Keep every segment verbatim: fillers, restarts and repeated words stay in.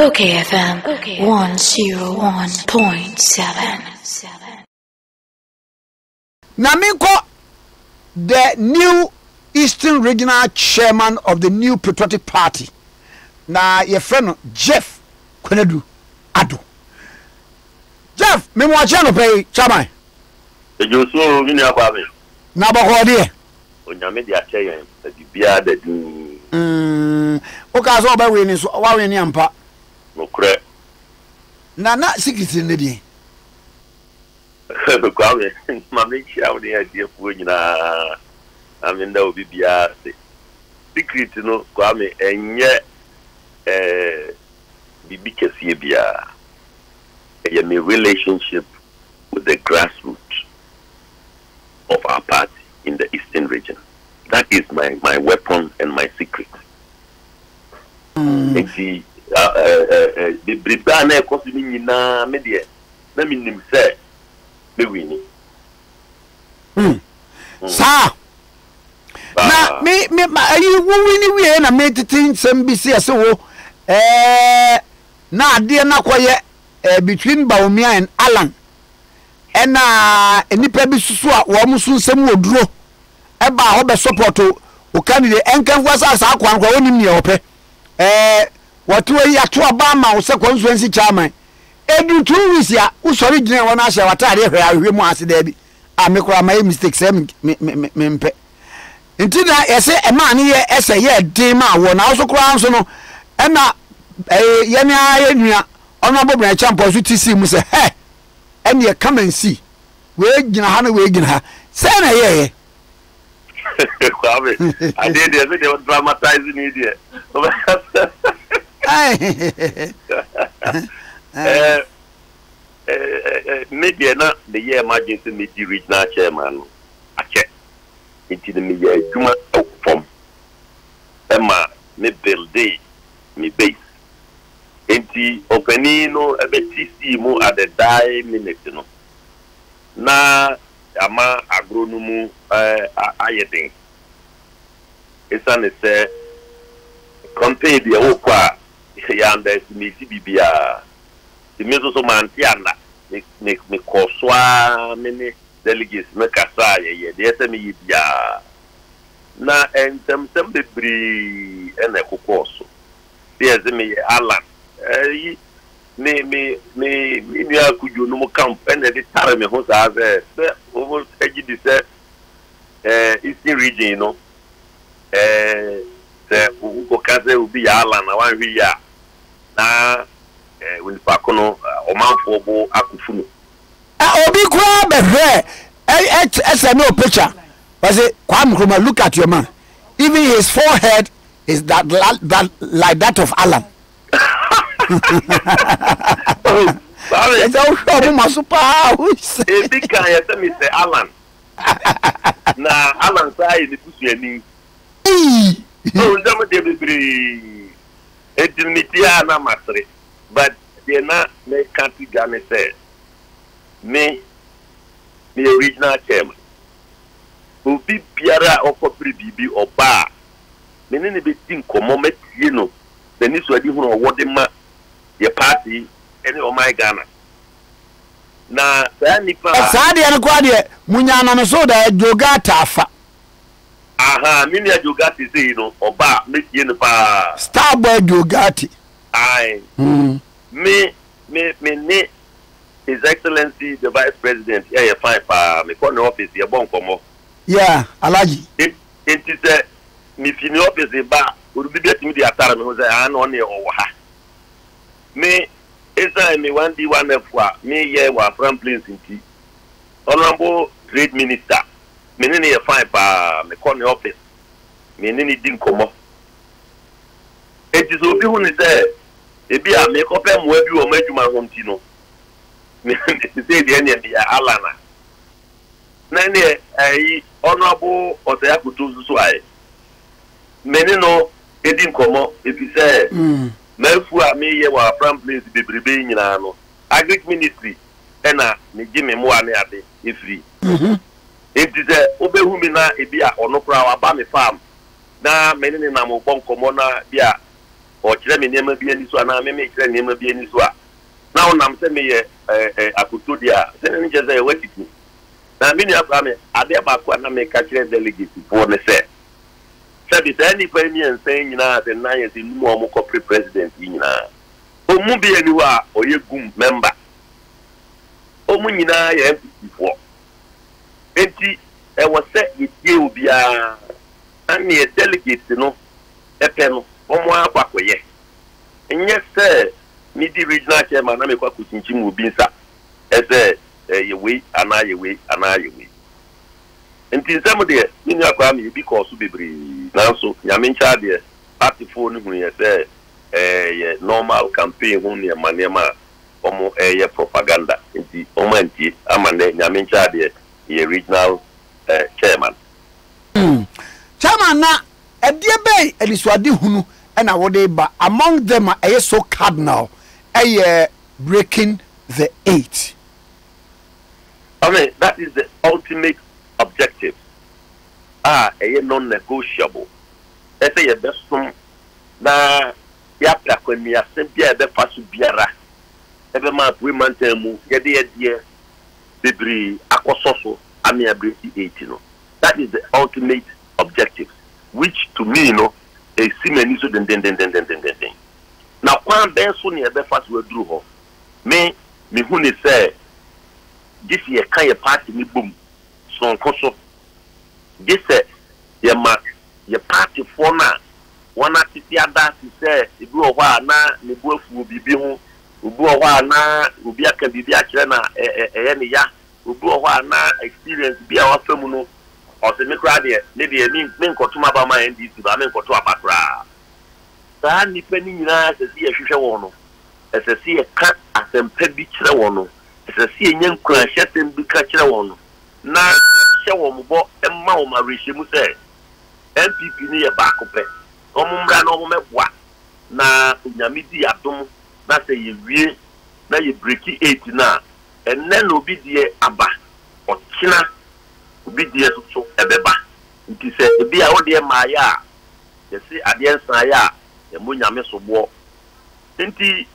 Okay F M one oh one point seven. Namiko, the new Eastern Regional Chairman of the New Patriotic Party, na your friend Jeff Kunadu Adu. Jeff, me mo achano pay chairman. Ejosuo mi ni akwa mi. Na ba ko de. Onyame de ache yan, e bibia da du. Mm. O ka so ba we ni so, wa we ni ampa. Okure. Na na sikiti ne de. Ko ka we, ma me chia o de ade fu nyina. Aminda obi bia se. Sikiti no kwa me enye eh bibi kesi bia. A relationship with the grassroots of our party in the Eastern region. That is my, my weapon and my secret. Mm. Mm. Sir, now me me you winning we and I made the thing some B C so eh na dear na kwaye. Uh, between Baumia and Alan, and uh, any pebisua, Wamusun Samuel Drew, Eba Hobe Sopoto, who candidate and can was as I can go in the open. Eh, what way at two Obama or second Swansea Charman? Every two weeks, ya, who's original when I shall attire here, I will ask Debbie. I make my mistakes, Mempe. Until I say a man here, as a year, Dima, one also crowns, no, and now, eh, Yamia. Honorable Champo, you see, Musa, eh? And you come and see. Wake in a honey, wake in her. Send a yea. I did the video dramatizing idiot. Maybe not the year emergency meeting regional chairman. I check into the media human form. Emma, me build day, me base. Enti openino ebetisi mu at the die minute no na ama agronomu eh ayedin esane se compare the okwa ya under me bibia the meso so mantiana me me koswa mini delegates me kasa ye de se me bibia na entem tem bebri ene kokoso se ze me alan eh me me me me akuju no mo campaign e de tare me ho sa se over ejidi se eh Eastern region no eh se uko kaze ubi ya ala na wan hwi ya na eh we pa kono o manfo bo akufunu eh obi kwa be hwe eh ese no picture was it kwam kroma look at your man even his forehead is that that like that of Alan. Oh, sorry. It's all from my superhouse. If they can, you tell me, say Alan. Nah, Alan, say the pussy. No, some of them be intimidate na masre, but they not make country Ghana say. Me, me original chairman. Who be Pierre or Copri Bibi or Bar? Me nene be think komo me you know. The Eliswadi Hunu award ma your party any of my Ghana. Na saa nipa. Saa di anakuadi munyana mesoda joga tafa. Aha, mimi ya joga tisi ino oba me yenipa. Starboy joga ti. Aye. Hmm. Me me me ne His Excellency the Vice President yeah yeah fine pa me call the office yeah bon komo. Yeah, Alaji. It it is me fini office e ba. Me, one D one F me ye were from Plains in T. Honorable Trade Minister, me nini a fine by me corner office, me nini didn't come up. It is open who is there. If you are make up and web you or make you my home tino. Me say the end of the Alana. Nane, I honorable or the Akutu Suai. Many no. It didn't come up if you say, Melfua, me, you were from place to be breathing in Arno. Agric ministry, and I give me more near the if free. It is a Obehumina, a beer or no crowd about me farm. Now, many in Amo Bon Comona, beer, or let me never be any so, and I may make them never be any so. Now, I'm sending me a cutudia, sending just a waiting. Now, many of them are there about what I make a delegate for the set. So, if any premium saying, you know, the nine is in more corporate president, you know, who move anywhere or you member. Oh, when you know, I am before. Empty, I was set with you, be a delegate, you know, a panel. Omwa kwa kwenye. Nye se, midi regional chairman, nami kwa kuchinchimu ubinsa. Ese, yewe, anayewe, anayewe. Nti nsemu de, minu ya kwa mi, biko subibri, nansu, nyamincha de, party phone huni ya se, ye normal campaign huni ya manema, omu ye propaganda. Nti, oma nti, amane, nyamincha de, ye regional chairman. Chairman na, ediebe, Eliswadi Hunu, and I would but among them are a so cardinal a breaking the eight. I mean, that is the ultimate objective. Ah, a non negotiable. They say, best from now, Yapla, when we are sent here, the Fasubiara, every month we maintain move, get the idea, debris, Akososo, Amia Briti eight, you know. That is the ultimate objective, which to me, you know. A semen is so den den den den den den den. Now, when Ben Sunny ever fast will do her, me, me who ne say, this year can a party me boom, so on console. This year, your mark, your party for now, one at the other, he said, the blue war, now, the wolf will be being, the blue war, now, will be a can be a china, a any ya, the blue war, now, experience be our feminine. Or the Micradia, maybe a mean cotuma by my end is the Amen Cotua Patra. The handy penny unites as a Shishawano, as a sea cat as a pebby chrawano, as a sea young crash at him be catchawano. Now, Shawam bought a mauma Rishimu said, M P P near Bacope, Omumra no Mepwa. Now, Yamidi Atom, that's a year, now you break it eight now, and then will be the Abba or China. Be dear so a beba. It said, be our dear Maya. You see, at the end, Saya, the Munyamish of war. Indeed,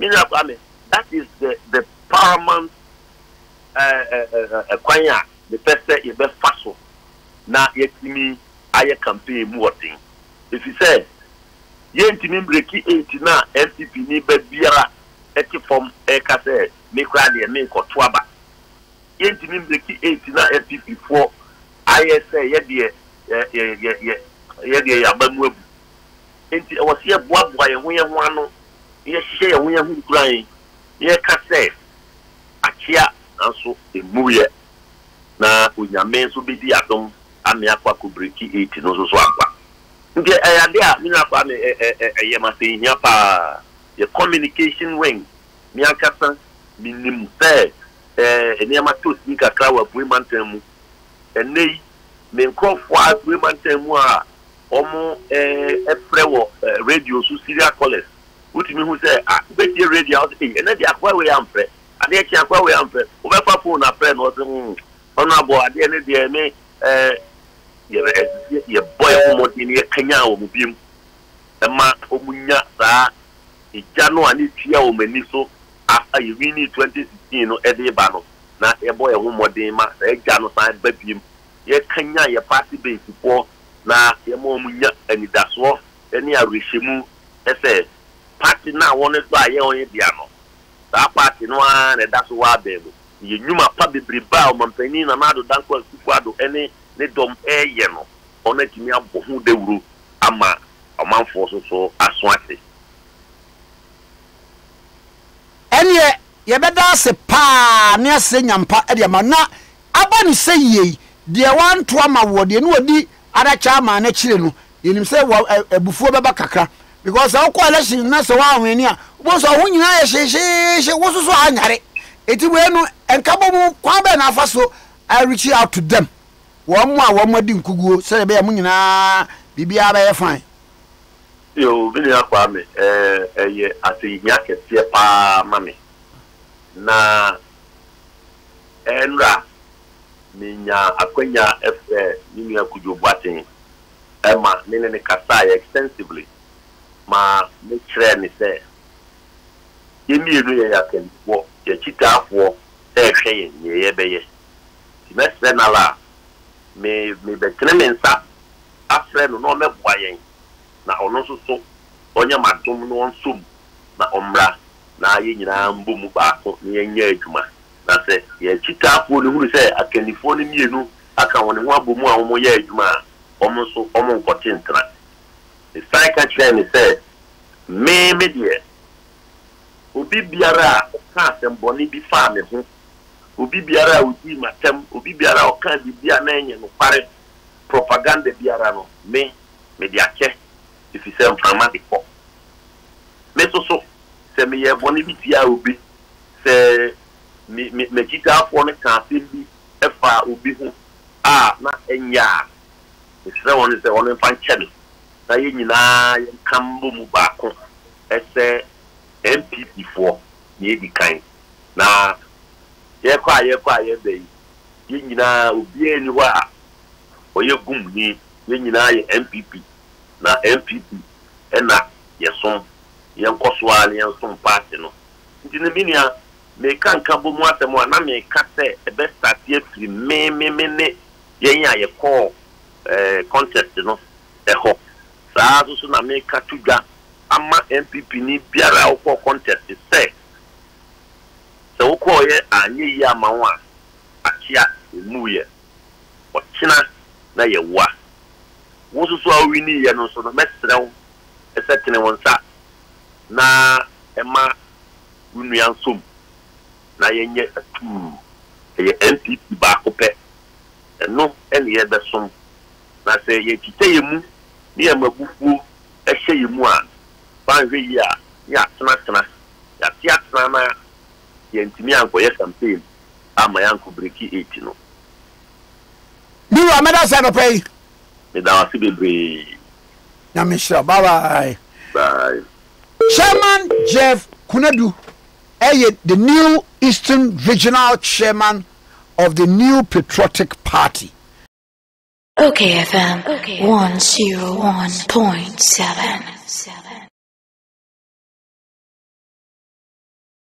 that is the, the paramount acquire the best is best fossil. Now, yet me, I campaign more thing. If you say, Yentin Breki eighty-nine, M T P Nibet Biara, Eti from Ekase, make Radi and make or Twaba. eighty-nine F P four I S A yediye yediye yediye yabamwe enti awasiye boaboa ye hoye ho ano ye hye ye hoye ho kuran ye kase akia anso emuye na onyame nso bi di adom ame akwa ko breki eight no so so akwa nti ayade a me na kwa me eye mase hia pa ye communication wing me akasa minim se eh eni amato sika krawa buimantamu enei menkofo a buimantamu a omo eh efrewo radio su serial callers utimi hu say ah beti radio out eh ena dia kwa we amfre ade e kia kwa we amfre obefa phone na friend o se onu abo ade ene dia me eh ye boy omodi ni kenya wo bim ema omunya saa ejanu ani tia o mani so after you win it twenty sixteen no every bano na e boy e ho modern ma e ja no san babiem ye kanya ye party base for na ye mo munya anidaso eni arehemu e say party na won so aye on ye dia no sa party no an e daso wa bebo ye nyuma pa bebreba o mampani na na do danko kuado eni ne dom e ye no ona timi abohu dewuru ama amanfo so so aso ate. Enye ye beda se pa ne se nyampa e de ma na aba ni se ye de wan to ama wo de no odi ara cha ma na chire no yenim se ebufuo beba kakra because how ko election na se wa hwani a bo so ho nyina ye she she wo so so anyare eti we no enka bomu kwa be na afa so I reach out to them wo mo a wo mo di nkuguo se be ya mo nyina bibia be fine. Yo, vini ya kwa ame, eh, eh, ye, ati nyake siya pa mami. Na, enra, minya, akwenya, efe, nini ya kujubwati, ema, nini ni kasaye extensively. ma make sure me say emiru ya ken wo ya chitafo e hwe ye ye beye ti me se na la me me be tremensa afre no no me boayen na ono so so onye madum no nsum na omra na ye nyina mbu mu ba ko ye nya aduma na se ya chitafo ni huru se akanifo ni mienu aka woni ho abomu a wo ye aduma omo so omo nkoti ntra. The psychiatrist said, "Me media, ubi biara okansem boni bi fa me ho, ubi biara uti matem, ubi biara okan bibia na enye no pare propaganda biara no me media che if you say mfama de ko. Me so so se me ye boni bi tia ubi se me me me kita fo ne kanse bi e fa ubi ho ah na enya. It's the one is the one in Fanchemi. Na yina kambu mu baako ese M P P four ye di kan na ye kwa ye kwa ye be ye nyina obi ani wa oye gum ni ye nyina ye M P P na M P P ena ye som ye nkoso ale ye som party no ndine minia me kan kambu mu atemo na me ka se e be start ye free me me me ne ye nya ye call eh contest no e ho saa so na me katuga ama M P P ni biara okọ contest se se okọ ye anye ya ama wa akia emuye ochina na ye wa wo so so awini ye no so no mesrew esetene wonsa na ema unuan som na ye nye atu ye M P P ba kopɛ no ene ye be som na se ye titeye mu ni amagufu ehye yemu a banwe yi a ya tena tena ya tia tena na ye ntimi ankoye campaign ama yanko breki eight no biwa amada sa no pay me da wasi bebre na me sure bye bye bye Chairman Jeff Kunadu Adu, the new Eastern Regional Chairman of the New Patriotic Party. Okay F M, okay. one oh one point seven.